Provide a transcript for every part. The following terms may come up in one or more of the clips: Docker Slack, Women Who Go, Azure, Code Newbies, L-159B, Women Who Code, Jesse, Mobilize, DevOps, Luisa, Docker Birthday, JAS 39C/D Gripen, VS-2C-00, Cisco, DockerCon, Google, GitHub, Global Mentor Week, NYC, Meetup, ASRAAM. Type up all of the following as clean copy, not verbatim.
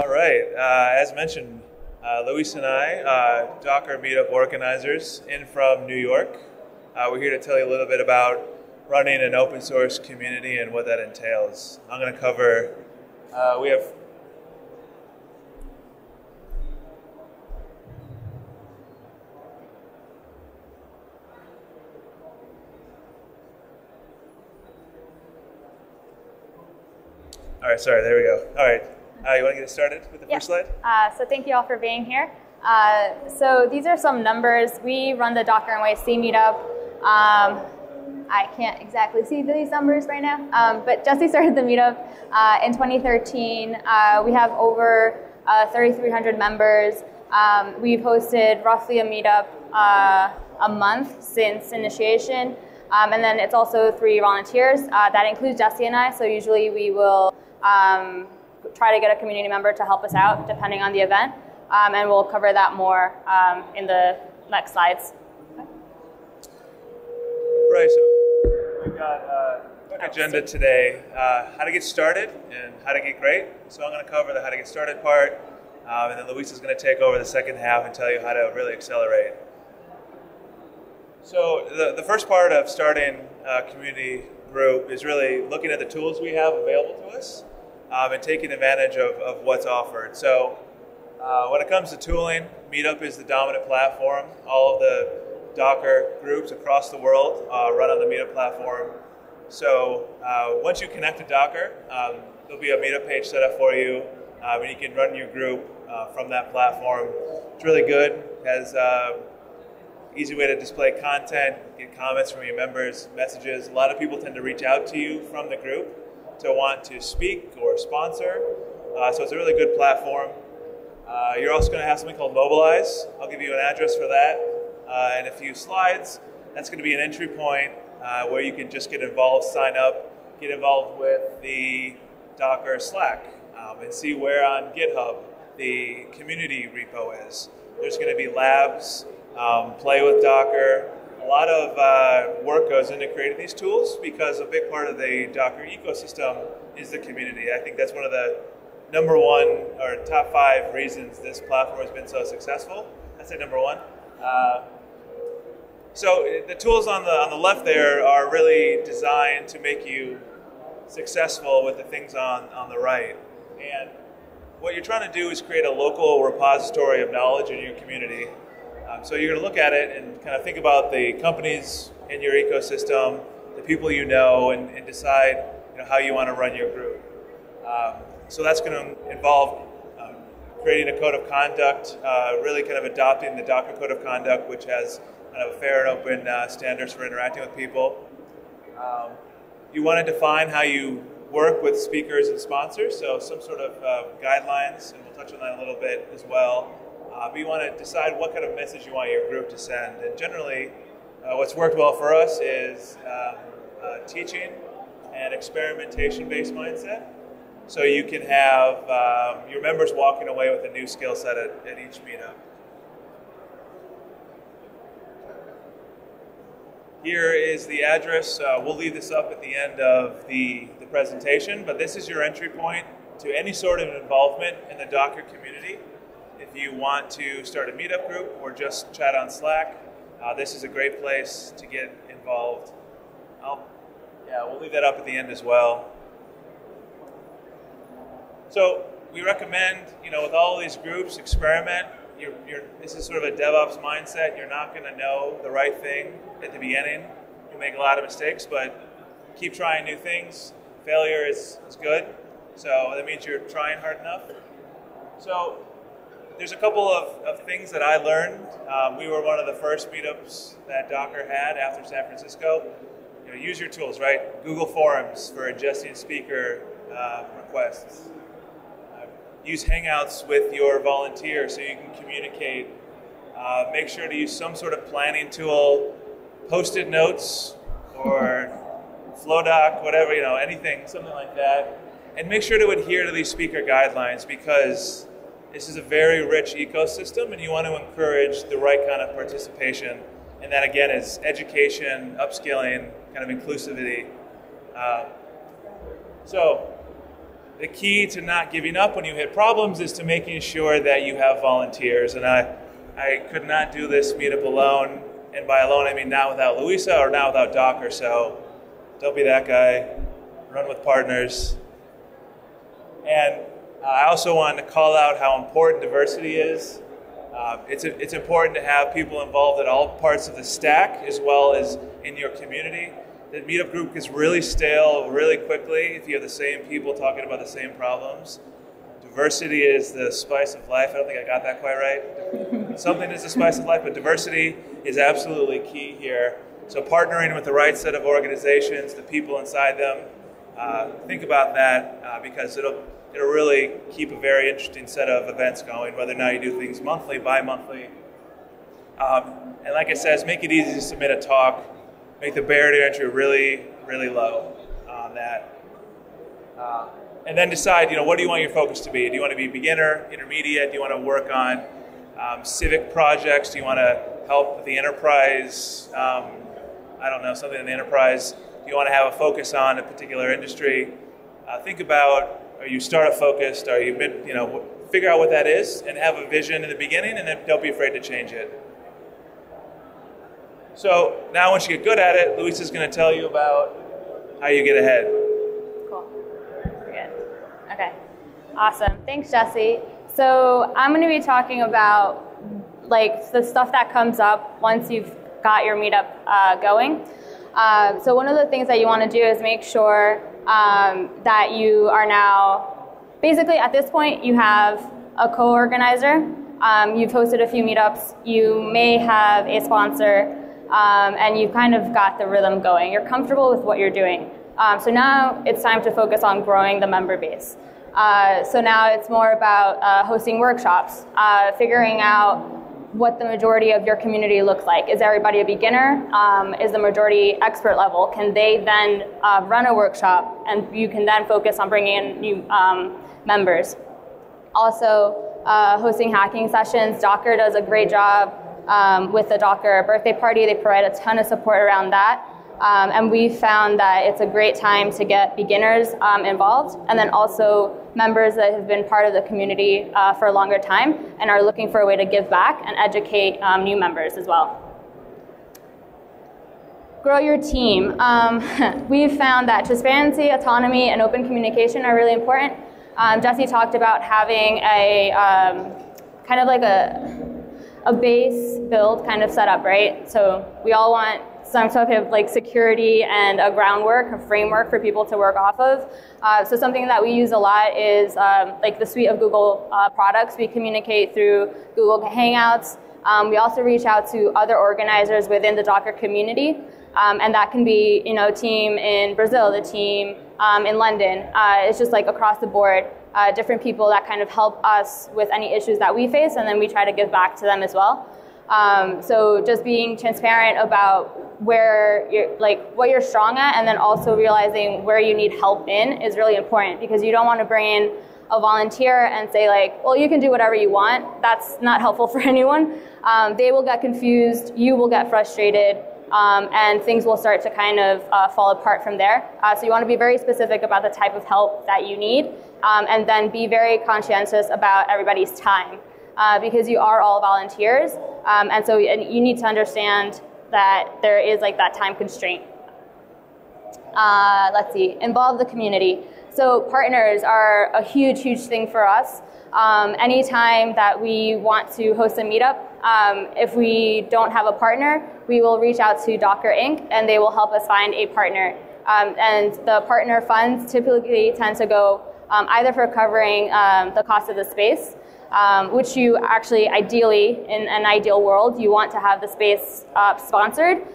All right, as mentioned, Luisa and I, Docker Meetup organizers in from New York. We're here to tell you a little bit about running an open source community and what that entails. I'm going to cover, all right, sorry, there we go. All right, you want to get started with the first slide? So thank you all for being here. So these are some numbers. We run the Docker NYC meetup. I can't exactly see these numbers right now, but Jesse started the meetup in 2013. We have over 3,300 members. We've hosted roughly a meetup a month since initiation. And then it's also 3 volunteers. That includes Jesse and I, so usually we will try to get a community member to help us out depending on the event. And we'll cover that more in the next slides. Okay. Right, so we've got an agenda today, how to get started and how to get great. So I'm going to cover the how to get started part, and then Luisa's going to take over the second half and tell you how to really accelerate. So the first part of starting a community group is really looking at the tools we have available to us and taking advantage of what's offered. So when it comes to tooling, Meetup is the dominant platform. All of the Docker groups across the world run on the Meetup platform. So once you connect to Docker, there'll be a Meetup page set up for you, and you can run your group from that platform. It's really good. It has easy way to display content, get comments from your members, messages. A lot of people tend to reach out to you from the group to want to speak or sponsor. So it's a really good platform. You're also going to have something called Mobilize. I'll give you an address for that and a few slides. That's going to be an entry point where you can just get involved, sign up, get involved with the Docker Slack, and see where on GitHub the community repo is. There's going to be labs. Play with Docker. A lot of work goes into creating these tools because a big part of the Docker ecosystem is the community. I think that's one of the #1 or top 5 reasons this platform has been so successful. That's at #1. So the tools on the left there are really designed to make you successful with the things on the right. And what you're trying to do is create a local repository of knowledge in your community. So you're going to look at it and kind of think about the companies in your ecosystem, the people you know, and decide how you want to run your group. So that's going to involve creating a code of conduct, really kind of adopting the Docker code of conduct, which has kind of a fair and open standards for interacting with people. You want to define how you work with speakers and sponsors, so some sort of guidelines, and we'll touch on that a little bit as well. We want to decide what kind of message you want your group to send. And generally, what's worked well for us is teaching and experimentation-based mindset. So you can have your members walking away with a new skill set at each meetup. Here is the address. We'll leave this up at the end of the presentation, but this is your entry point to any sort of involvement in the Docker community. If you want to start a meetup group or just chat on Slack, this is a great place to get involved. We'll leave that up at the end as well. So we recommend, with all these groups, experiment. This is sort of a DevOps mindset. You're not going to know the right thing at the beginning. You make a lot of mistakes, but keep trying new things. Failure is good, so that means you're trying hard enough. So there's a couple of things that I learned. We were one of the first meetups that Docker had after San Francisco. Use your tools, right? Google Forms for ingesting speaker requests. Use Hangouts with your volunteer so you can communicate. Make sure to use some sort of planning tool, Post-it notes or FlowDoc, whatever, anything, something like that. And make sure to adhere to these speaker guidelines because this is a very rich ecosystem, and you want to encourage the right kind of participation. And that, again, is education, upskilling, kind of inclusivity. So the key to not giving up when you hit problems is to making sure that you have volunteers. And I could not do this meetup alone. And by alone, I mean not without Luisa or not without Docker. So don't be that guy. Run with partners. And I also wanted to call out how important diversity is. It's important to have people involved at all parts of the stack as well as in your community. The meetup group gets really stale really quickly if you have the same people talking about the same problems. Diversity is the spice of life. I don't think I got that quite right. Something is the spice of life, but diversity is absolutely key here. So partnering with the right set of organizations, the people inside them, think about that because it'll really keep a very interesting set of events going, whether or not you do things monthly, bi-monthly. And like it says, make it easy to submit a talk. Make the barrier to entry really, really low on that. And then decide, what do you want your focus to be? Do you want to be beginner, intermediate? Do you want to work on civic projects? Do you want to help with the enterprise? I don't know, something in the enterprise. Do you want to have a focus on a particular industry? Think about, are you startup focused? Are you mid, figure out what that is and have a vision in the beginning, and then don't be afraid to change it. So now once you get good at it, Luisa's going to tell you about how you get ahead. Cool. Good. Okay. Awesome. Thanks, Jesse. So I'm going to be talking about the stuff that comes up once you've got your meetup going. So one of the things that you want to do is make sure that you are now, basically at this point, you have a co-organizer. You've hosted a few meetups. You may have a sponsor. And you've kind of got the rhythm going. You're comfortable with what you're doing. So now it's time to focus on growing the member base. So now it's more about hosting workshops, figuring out what the majority of your community looks like. Is everybody a beginner? Is the majority expert level? Can they then run a workshop? And you can then focus on bringing in new members. Also, hosting hacking sessions. Docker does a great job. With the Docker Birthday Party. They provide a ton of support around that. And we found that it's a great time to get beginners involved, and then also members that have been part of the community for a longer time and are looking for a way to give back and educate new members as well. Grow your team. We've found that transparency, autonomy, and open communication are really important. Jesse talked about having a kind of like a base build kind of setup, right? So we all want some sort of security and a groundwork, a framework for people to work off of. So something that we use a lot is the suite of Google products. We communicate through Google Hangouts. We also reach out to other organizers within the Docker community. And that can be, a team in Brazil, the team in London. It's just across the board. Different people that kind of help us with any issues that we face, and then we try to give back to them as well. So just being transparent about where you're, what you're strong at, and then also realizing where you need help in is really important, because you don't want to bring in a volunteer and say well, you can do whatever you want. That's not helpful for anyone. They will get confused, you will get frustrated, and things will start to kind of fall apart from there. So you want to be very specific about the type of help that you need, and then be very conscientious about everybody's time, because you are all volunteers, and so you need to understand that there is that time constraint. Let's see, involve the community. So partners are a huge, huge thing for us. Anytime that we want to host a meetup, if we don't have a partner, we will reach out to Docker Inc. and they will help us find a partner. And the partner funds typically tend to go either for covering the cost of the space, which you actually ideally, in an ideal world, you want to have the space sponsored.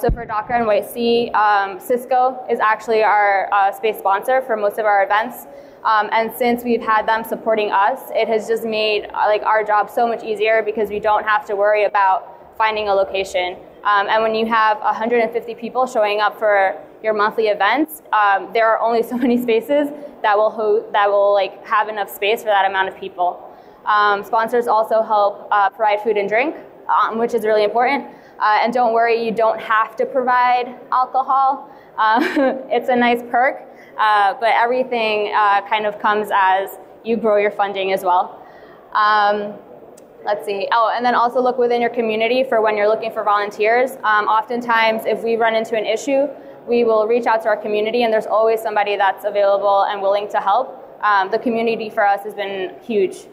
So for Docker NYC, Cisco is actually our space sponsor for most of our events. And since we've had them supporting us, it has just made our job so much easier, because we don't have to worry about finding a location. And when you have 150 people showing up for your monthly events, there are only so many spaces that will have enough space for that amount of people. Sponsors also help provide food and drink, which is really important. And don't worry, you don't have to provide alcohol. It's a nice perk. But everything kind of comes as you grow your funding as well. Let's see. Oh, and then also look within your community for when you're looking for volunteers. Oftentimes, if we run into an issue, we will reach out to our community, and there's always somebody that's available and willing to help. The community for us has been huge.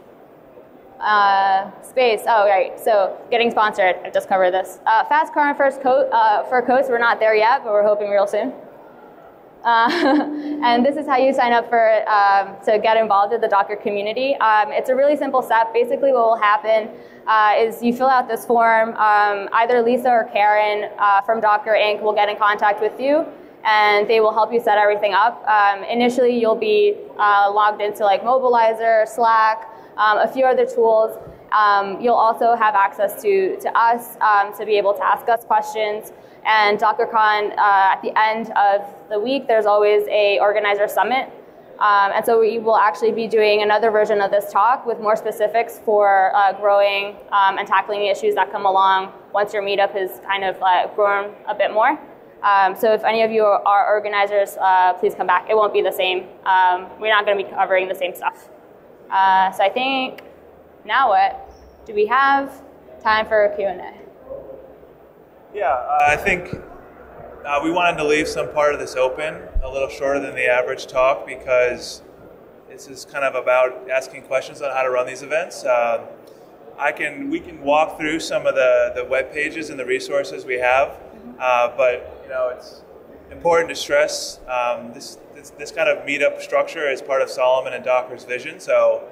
Space. Oh, right. So getting sponsored. I just covered this. Fast car and first coat for coats. We're not there yet, but we're hoping real soon. And this is how you sign up for to get involved with the Docker community. It's a really simple step. Basically, what will happen is you fill out this form. Either Lisa or Karen from Docker Inc. will get in contact with you, and they will help you set everything up. Initially, you'll be logged into like Mobilize, Slack, a few other tools. You'll also have access to us to be able to ask us questions. And DockerCon, at the end of the week, there's always a organizer summit. And so we will actually be doing another version of this talk with more specifics for growing and tackling the issues that come along once your meetup has kind of grown a bit more. So if any of you are organizers, please come back. It won't be the same. We're not going to be covering the same stuff. So I think now what? Do we have time for a Q&A? Yeah, I think we wanted to leave some part of this open, a little shorter than the average talk, because this is kind of about asking questions on how to run these events. We can walk through some of the web pages and the resources we have, but you know, it's important to stress this kind of meetup structure is part of Solomon and Docker's vision. So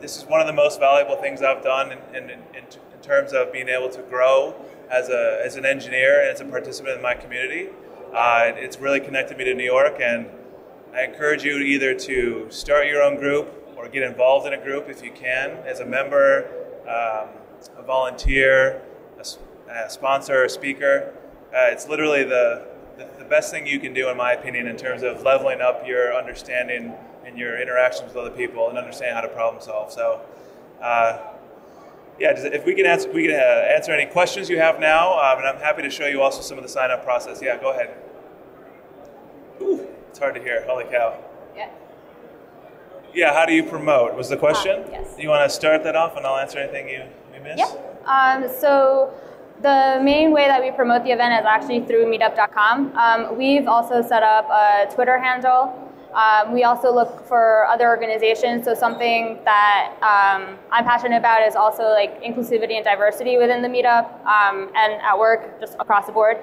this is one of the most valuable things I've done in terms of being able to grow as an engineer and as a participant in my community. It's really connected me to New York, and I encourage you either to start your own group or get involved in a group if you can, as a member, a volunteer, a sponsor, a speaker. It's literally the best thing you can do, in my opinion, in terms of leveling up your understanding and your interactions with other people and understanding how to problem solve. So. Yeah, if we can answer, answer any questions you have now, and I'm happy to show you also some of the sign-up process. Yeah, go ahead. Ooh, it's hard to hear. Holy cow. Yeah. Yeah, how do you promote was the question? Yes. Do you want to start that off, and I'll answer anything you missed? Yeah. So the main way that we promote the event is actually through meetup.com. We've also set up a Twitter handle. We also look for other organizations. So something that I'm passionate about is also like inclusivity and diversity within the meetup and at work, just across the board.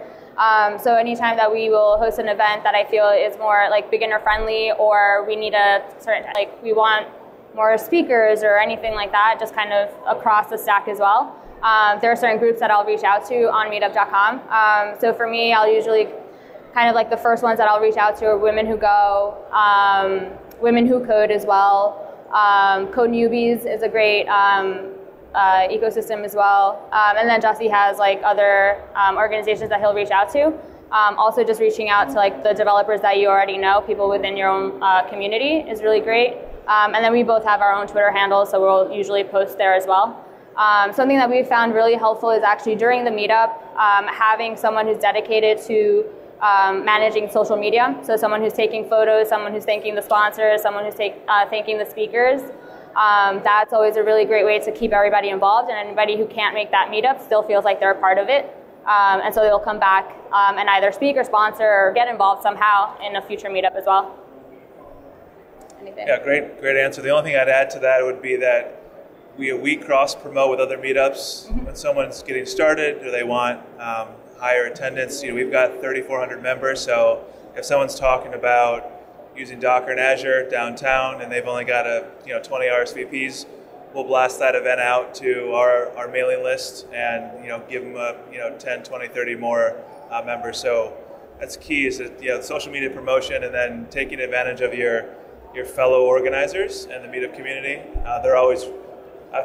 So anytime that we will host an event that I feel is more like beginner friendly, or we need a certain, like we want more speakers or anything like that, just kind of across the stack as well. There are certain groups that I'll reach out to on meetup.com. So for me, I'll usually kind of like the first ones that I'll reach out to are Women Who Go, Women Who Code as well. Code Newbies is a great ecosystem as well. And then Jesse has like other organizations that he'll reach out to. Also just reaching out to like the developers that you already know, people within your own community is really great. And then we both have our own Twitter handles, so we'll usually post there as well. Something that we've found really helpful is actually during the meetup, having someone who's dedicated to managing social media. So someone who's taking photos, someone who's thanking the sponsors, someone who's thanking the speakers. That's always a really great way to keep everybody involved, and anybody who can't make that meetup still feels like they're a part of it. And so they'll come back and either speak or sponsor or get involved somehow in a future meetup as well. Anything? Yeah, great answer. The only thing I'd add to that would be that we cross-promote with other meetups. When someone's getting started or they want higher attendance. You know, we've got 3,400 members, so if someone's talking about using Docker and Azure downtown and they've only got a 20 RSVPs, we'll blast that event out to our mailing list and give them a 10, 20, 30 more members. So that's key, is that, social media promotion and then taking advantage of your fellow organizers and the meetup community. They're always, I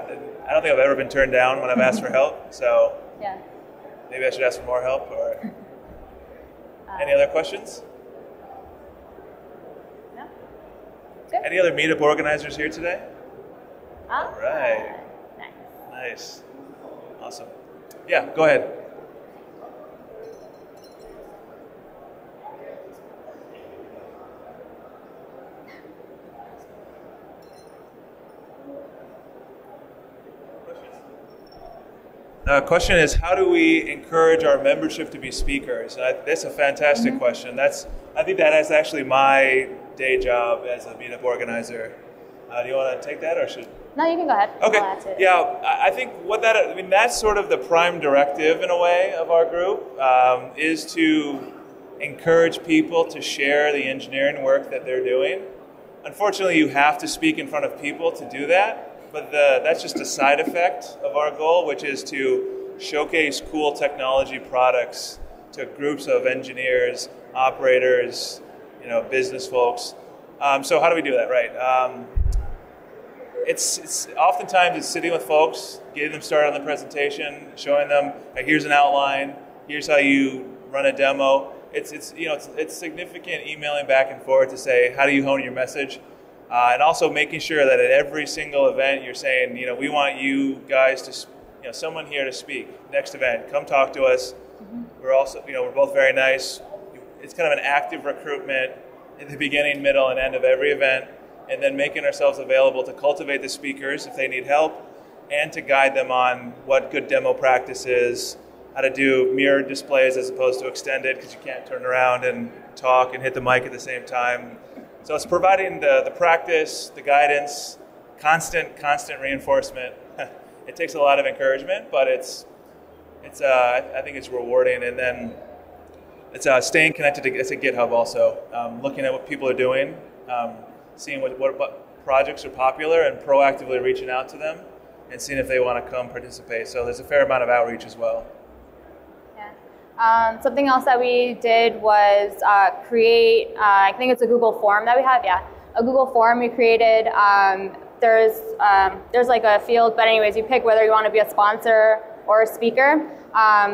don't think I've ever been turned down when I've asked for help. So yeah. Maybe I should ask for more help, or any other questions? No. Good. Any other meetup organizers here today? All right. Nice. Awesome. Yeah, go ahead. The question is, how do we encourage our membership to be speakers? And that's a fantastic question. I think that is actually my day job as a meetup organizer. Do you want to take that, or should? No, you can go ahead. Okay. I'll add to it. Yeah, I think that's sort of the prime directive in a way of our group, is to encourage people to share the engineering work that they're doing. Unfortunately, you have to speak in front of people to do that, but that's just a side effect of our goal, which is to showcase cool technology products to groups of engineers, operators, business folks. So how do we do that, right? It's oftentimes it's sitting with folks, getting them started on the presentation, showing them, hey, here's an outline, here's how you run a demo. It's significant emailing back and forth to say, how do you hone your message? And also making sure that at every single event you're saying, we want you guys to, someone here to speak. Next event, come talk to us. We're also, we're both very nice. It's kind of an active recruitment at the beginning, middle, and end of every event, and then making ourselves available to cultivate the speakers if they need help, and to guide them on what good demo practice is, how to do mirrored displays as opposed to extended, because you can't turn around and talk and hit the mic at the same time. So it's providing the practice, the guidance, constant reinforcement. It takes a lot of encouragement, but I think it's rewarding. And then it's staying connected to GitHub also, looking at what people are doing, seeing what projects are popular, and proactively reaching out to them and seeing if they want to come participate. So there's a fair amount of outreach as well. Something else that we did was create, I think it's a Google form that we have, a Google form we created. There's like a field, but anyways, you pick whether you want to be a sponsor or a speaker.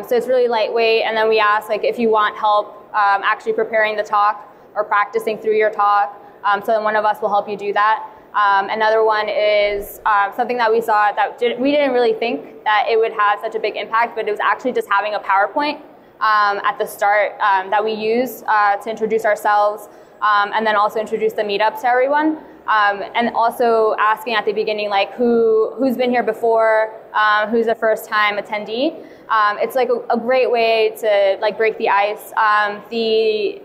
So it's really lightweight, and then we ask if you want help actually preparing the talk or practicing through your talk, so then one of us will help you do that. Another one is something that we saw that we didn't really think that it would have such a big impact, but it was actually just having a PowerPoint at the start that we use to introduce ourselves, and then also introduce the meetup to everyone, and also asking at the beginning who's been here before, who's a first-time attendee. It's a great way to break the ice. The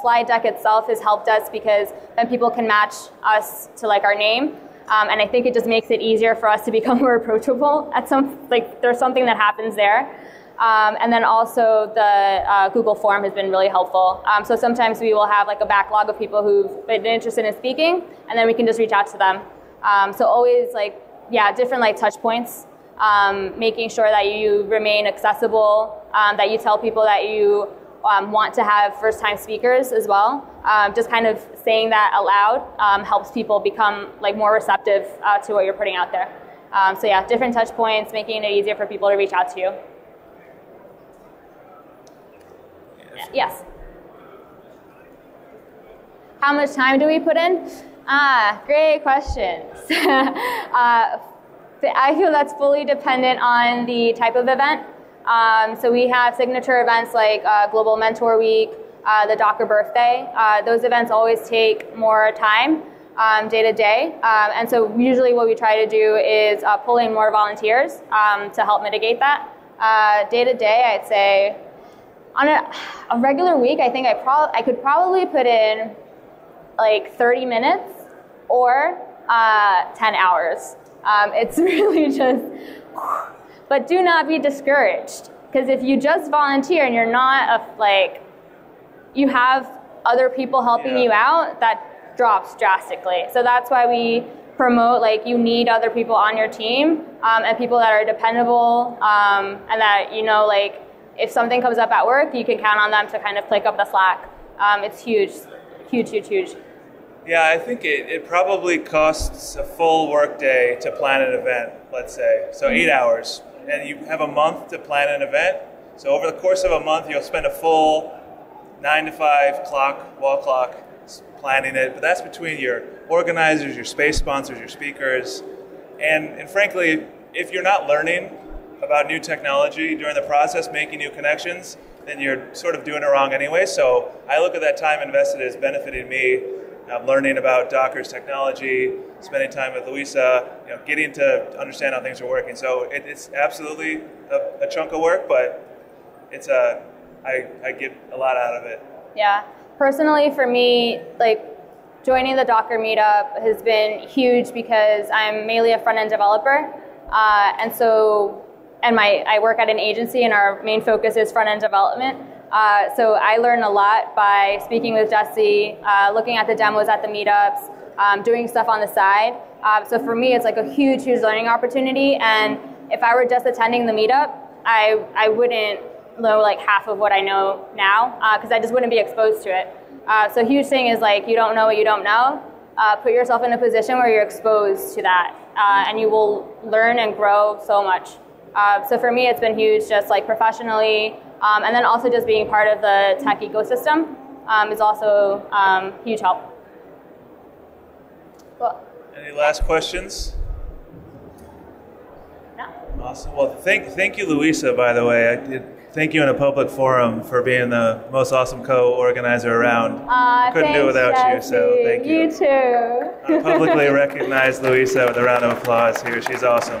slide deck itself has helped us because then people can match us to our name, and I think it just makes it easier for us to become more approachable. There's something that happens there. And then also the Google form has been really helpful. So sometimes we will have a backlog of people who've been interested in speaking, and then we can just reach out to them. So always different touch points, making sure that you remain accessible, that you tell people that you want to have first-time speakers as well. Just kind of saying that aloud helps people become more receptive to what you're putting out there. So yeah, different touch points, making it easier for people to reach out to you. Yes. How much time do we put in? Great question. I feel that's fully dependent on the type of event. So we have signature events like Global Mentor Week, the Docker Birthday. Those events always take more time day to day. And so usually what we try to do is pull in more volunteers to help mitigate that. Day to day, I'd say, on a regular week, I think I could probably put in 30 minutes or 10 hours. It's really just, but do not be discouraged, because if you just volunteer and you're not you have other people helping you out, that drops drastically. So that's why we promote you need other people on your team, and people that are dependable, and that if something comes up at work, you can count on them to kind of pick up the slack. It's huge, huge, huge, huge. Yeah, I think it probably costs a full work day to plan an event, let's say. So 8 hours, and you have a month to plan an event. So over the course of a month, you'll spend a full 9 to 5 wall clock planning it. But that's between your organizers, your space sponsors, your speakers. And frankly, if you're not learning about new technology during the process, making new connections, then you're sort of doing it wrong anyway. So I look at that time invested as benefiting me. I'm learning about Docker's technology, spending time with Luisa, you know, getting to understand how things are working. So it's absolutely a chunk of work, but it's I get a lot out of it. Yeah, personally for me, like joining the Docker Meetup has been huge because I'm mainly a front-end developer, and I work at an agency, and our main focus is front-end development. So I learn a lot by speaking with Jesse, looking at the demos at the meetups, doing stuff on the side. So for me, it's like a huge, huge learning opportunity. And if I were just attending the meetup, I wouldn't know like half of what I know now, because I just wouldn't be exposed to it. So huge thing is like, you don't know what you don't know. Put yourself in a position where you're exposed to that, and you will learn and grow so much. So for me, it's been huge, just like professionally, and then also just being part of the tech ecosystem is also huge help. Well, any last questions? No. Awesome. Well, thank you, Luisa, by the way. Thank you in a public forum for being the most awesome co-organizer around. Couldn't do it without you, so thank you. You too. I publicly recognize Luisa with a round of applause here. She's awesome.